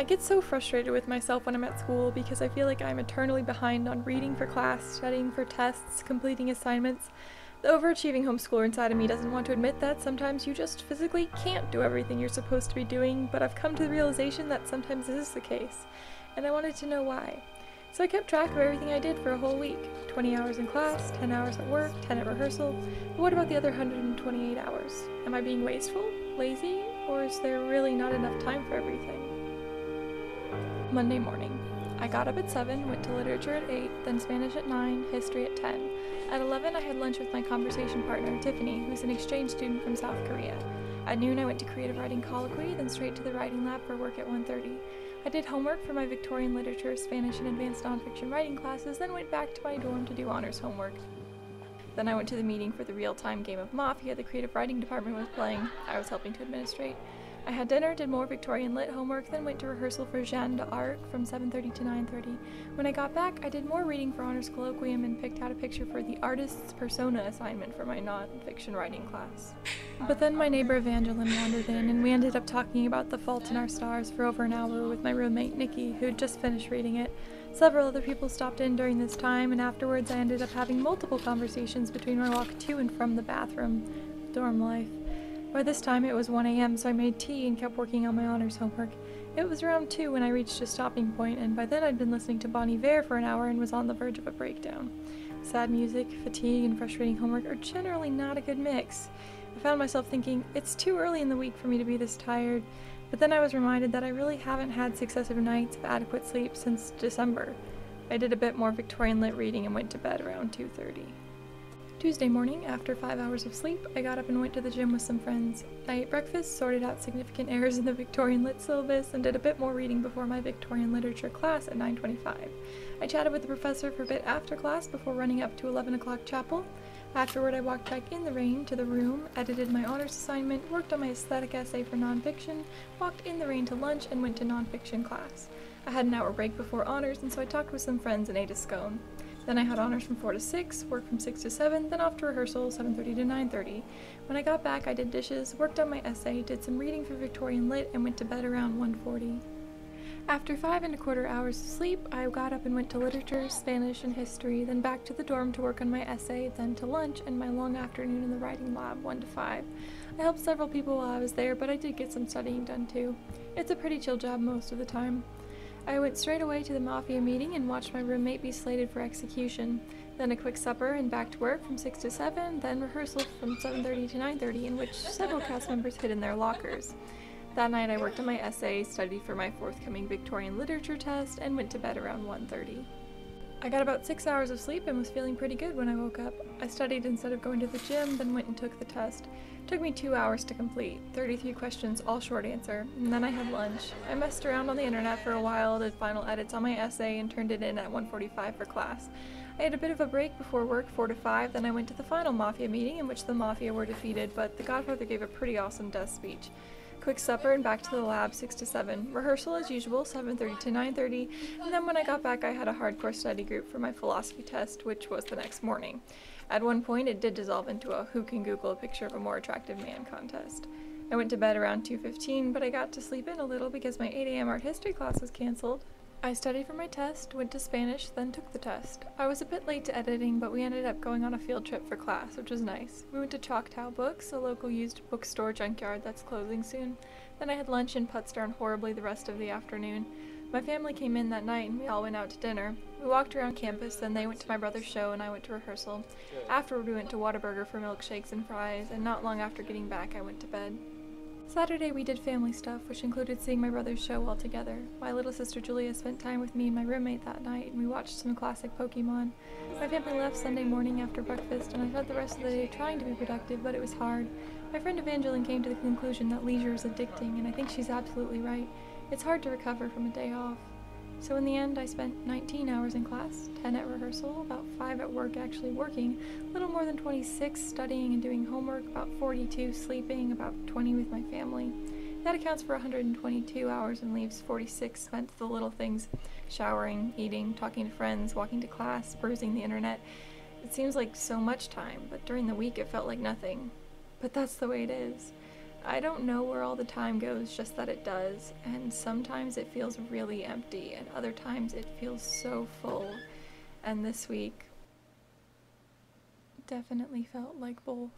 I get so frustrated with myself when I'm at school because I feel like I'm eternally behind on reading for class, studying for tests, completing assignments. The overachieving homeschooler inside of me doesn't want to admit that sometimes you just physically can't do everything you're supposed to be doing, but I've come to the realization that sometimes this is the case, and I wanted to know why. So I kept track of everything I did for a whole week. 20 hours in class, 10 hours at work, 10 at rehearsal, but what about the other 128 hours? Am I being wasteful, lazy, or is there really not enough time for everything? Monday morning. I got up at 7, went to literature at 8, then Spanish at 9, history at 10. At 11, I had lunch with my conversation partner, Tiffany, who's an exchange student from South Korea. At noon, I went to creative writing colloquy, then straight to the writing lab for work at 1:30. I did homework for my Victorian literature, Spanish, and advanced nonfiction writing classes, then went back to my dorm to do honors homework. Then I went to the meeting for the real-time game of Mafia the creative writing department was playing. I was helping to administrate. I had dinner, did more Victorian lit homework, then went to rehearsal for Jeanne d'Arc from 7:30 to 9:30. When I got back, I did more reading for honors colloquium and picked out a picture for the artist's persona assignment for my non-fiction writing class. But then my neighbor Evangeline wandered in, and we ended up talking about The Fault in Our Stars for over an hour with my roommate Nikki, who had just finished reading it. Several other people stopped in during this time, and afterwards I ended up having multiple conversations between my walk to and from the bathroom. Dorm life. By this time, it was 1 a.m., so I made tea and kept working on my honors homework. It was around 2 when I reached a stopping point, and by then I'd been listening to Bon Iver for an hour and was on the verge of a breakdown. Sad music, fatigue, and frustrating homework are generally not a good mix. I found myself thinking, it's too early in the week for me to be this tired, but then I was reminded that I really haven't had successive nights of adequate sleep since December. I did a bit more Victorian lit reading and went to bed around 2:30. Tuesday morning, after 5 hours of sleep, I got up and went to the gym with some friends. I ate breakfast, sorted out significant errors in the Victorian Lit syllabus, and did a bit more reading before my Victorian Literature class at 9:25. I chatted with the professor for a bit after class before running up to 11 o'clock chapel. Afterward, I walked back in the rain to the room, edited my honors assignment, worked on my aesthetic essay for nonfiction, walked in the rain to lunch, and went to nonfiction class. I had an hour break before honors, and so I talked with some friends and ate a scone. Then I had honors from 4 to 6, work from 6 to 7, then off to rehearsal 7:30 to 9:30. When I got back, I did dishes, worked on my essay, did some reading for Victorian Lit, and went to bed around 1:40. After 5 1/4 hours of sleep, I got up and went to literature, Spanish, and history, then back to the dorm to work on my essay, then to lunch, and my long afternoon in the writing lab 1 to 5. I helped several people while I was there, but I did get some studying done too. It's a pretty chill job most of the time. I went straight away to the Mafia meeting and watched my roommate be slated for execution, then a quick supper and back to work from 6 to 7, then rehearsal from 7:30 to 9:30, in which several cast members hid in their lockers. That night I worked on my essay, studied for my forthcoming Victorian literature test, and went to bed around 1:30. I got about 6 hours of sleep and was feeling pretty good when I woke up. I studied instead of going to the gym, then went and took the test. It took me 2 hours to complete, 33 questions, all short answer, and then I had lunch. I messed around on the internet for a while, did final edits on my essay, and turned it in at 1:45 for class. I had a bit of a break before work, 4 to 5, then I went to the final Mafia meeting in which the Mafia were defeated, but the Godfather gave a pretty awesome death speech. Quick supper and back to the lab 6 to 7. Rehearsal as usual 7:30 to 9:30, and then when I got back I had a hardcore study group for my philosophy test, which was the next morning. At one point it did dissolve into a who can Google a picture of a more attractive man contest. I went to bed around 2:15, but I got to sleep in a little because my 8 a.m. art history class was cancelled. I studied for my test, went to Spanish, then took the test. I was a bit late to editing, but we ended up going on a field trip for class, which was nice. We went to Choctaw Books, a local used bookstore junkyard that's closing soon. Then I had lunch and putzed around horribly the rest of the afternoon. My family came in that night and we all went out to dinner. We walked around campus, then they went to my brother's show and I went to rehearsal. Afterward we went to Whataburger for milkshakes and fries, and not long after getting back I went to bed. Saturday we did family stuff, which included seeing my brother's show all together. My little sister Julia spent time with me and my roommate that night, and we watched some classic Pokemon. My family left Sunday morning after breakfast, and I spent the rest of the day trying to be productive, but it was hard. My friend Evangeline came to the conclusion that leisure is addicting, and I think she's absolutely right. It's hard to recover from a day off. So in the end, I spent 19 hours in class, 10 at rehearsal, about 5 at work actually working, a little more than 26 studying and doing homework, about 42 sleeping, about 20 with my family. That accounts for 122 hours and leaves 46 spent to the little things, showering, eating, talking to friends, walking to class, perusing the internet. It seems like so much time, but during the week it felt like nothing. But that's the way it is. I don't know where all the time goes, just that it does, and sometimes it feels really empty, and other times it feels so full, and this week definitely felt like both.